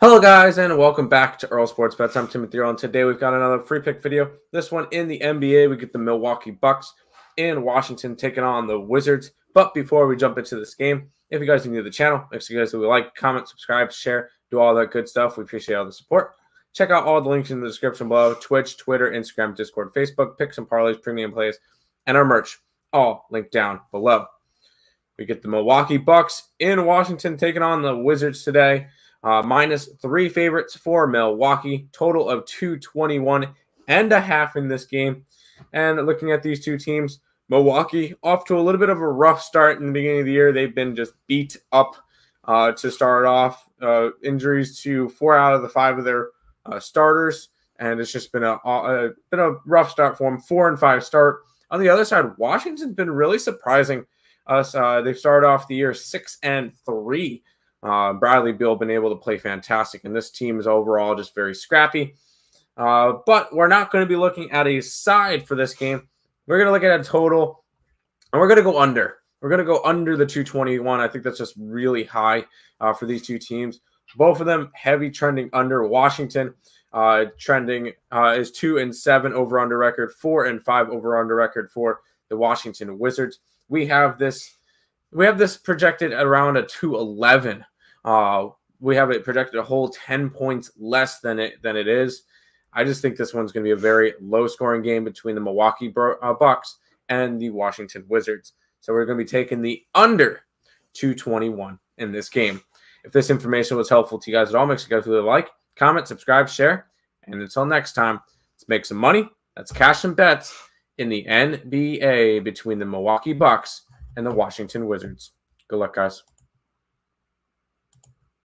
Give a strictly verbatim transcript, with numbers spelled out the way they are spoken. Hello guys and welcome back to Earle Sports Bets. I'm Timothy Earle and today we've got another free pick video. This one in the N B A, we get the Milwaukee Bucks in Washington taking on the Wizards. But before we jump into this game, if you guys are new to the channel, make sure you guys like, comment, subscribe, share, do all that good stuff. We appreciate all the support. Check out all the links in the description below: Twitch, Twitter, Instagram, Discord, Facebook, picks and parlays, premium plays, and our merch, all linked down below. We get the Milwaukee Bucks in Washington taking on the Wizards today. Uh, minus three favorites for Milwaukee, total of two twenty-one and a half in this game. And looking at these two teams, Milwaukee off to a little bit of a rough start in the beginning of the year. They've been just beat up uh, to start off. Uh, injuries to four out of the five of their uh, starters, and it's just been a, a been a rough start for them. Four and five start. On the other side, Washington's been really surprising us. Uh, they've started off the year six and three. Uh, Bradley Beal been able to play fantastic, and this team is overall just very scrappy. Uh, but we're not going to be looking at a side for this game. We're going to look at a total, and we're going to go under. We're going to go under the two twenty-one. I think that's just really high uh, for these two teams. Both of them heavy trending under. Washington uh, trending uh, is two and seven over under record, four and five over under record for the Washington Wizards. We have this. We have this projected around a two eleven. Uh, we have it projected a whole ten points less than it than it is. I just think this one's going to be a very low-scoring game between the Milwaukee uh, Bucks and the Washington Wizards. So we're going to be taking the under two twenty-one in this game. If this information was helpful to you guys at all, make sure you guys leave a like, comment, subscribe, share. And until next time, let's make some money. That's cash and bets in the N B A between the Milwaukee Bucks and the Washington Wizards. Good luck, guys.